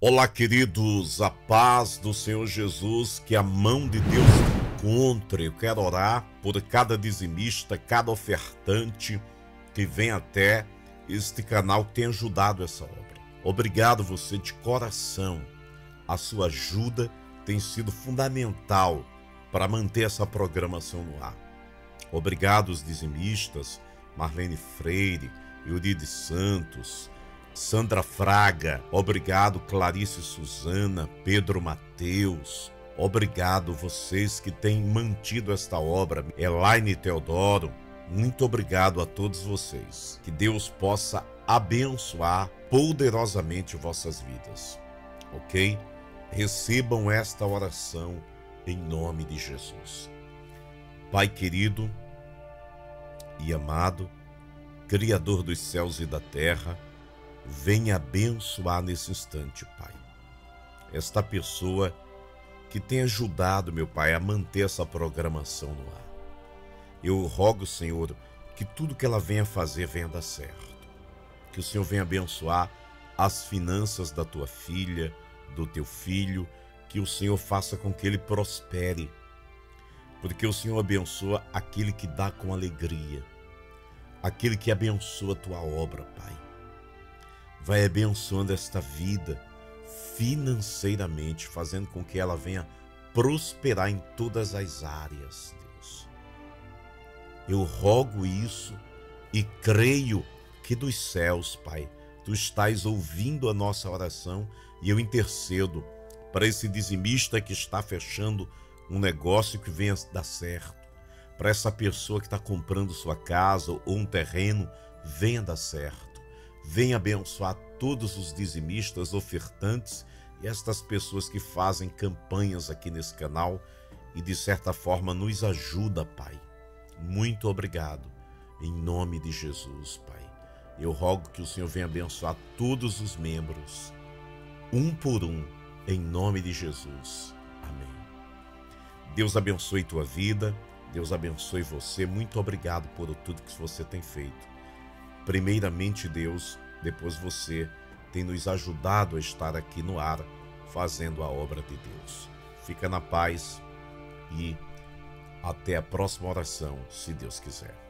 Olá, queridos, a paz do Senhor Jesus, que a mão de Deus te encontre. Eu quero orar por cada dizimista, cada ofertante que vem até este canal, que tem ajudado essa obra. Obrigado você de coração. A sua ajuda tem sido fundamental para manter essa programação no ar. Obrigado os dizimistas, Marlene Freire, Euride Santos, Sandra Fraga, obrigado Clarice Suzana, Pedro Mateus, obrigado vocês que têm mantido esta obra, Elaine Teodoro, muito obrigado a todos vocês. Que Deus possa abençoar poderosamente vossas vidas, ok? Recebam esta oração em nome de Jesus. Pai querido e amado, Criador dos céus e da terra, venha abençoar nesse instante, Pai, esta pessoa que tem ajudado, meu Pai, a manter essa programação no ar. Eu rogo, Senhor, que tudo que ela venha fazer venha dar certo. Que o Senhor venha abençoar as finanças da tua filha, do teu filho, que o Senhor faça com que ele prospere. Porque o Senhor abençoa aquele que dá com alegria, aquele que abençoa a tua obra, Pai. Vai abençoando esta vida financeiramente, fazendo com que ela venha prosperar em todas as áreas, Deus. Eu rogo isso e creio que dos céus, Pai, tu estás ouvindo a nossa oração, e eu intercedo para esse dizimista que está fechando um negócio que venha dar certo, para essa pessoa que está comprando sua casa ou um terreno, venha dar certo. Venha abençoar todos os dizimistas, ofertantes e estas pessoas que fazem campanhas aqui nesse canal e de certa forma nos ajuda, Pai. Muito obrigado, em nome de Jesus, Pai. Eu rogo que o Senhor venha abençoar todos os membros, um por um, em nome de Jesus. Amém. Deus abençoe tua vida, Deus abençoe você. Muito obrigado por tudo que você tem feito. Primeiramente Deus, depois você tem nos ajudado a estar aqui no ar, fazendo a obra de Deus. Fica na paz e até a próxima oração, se Deus quiser.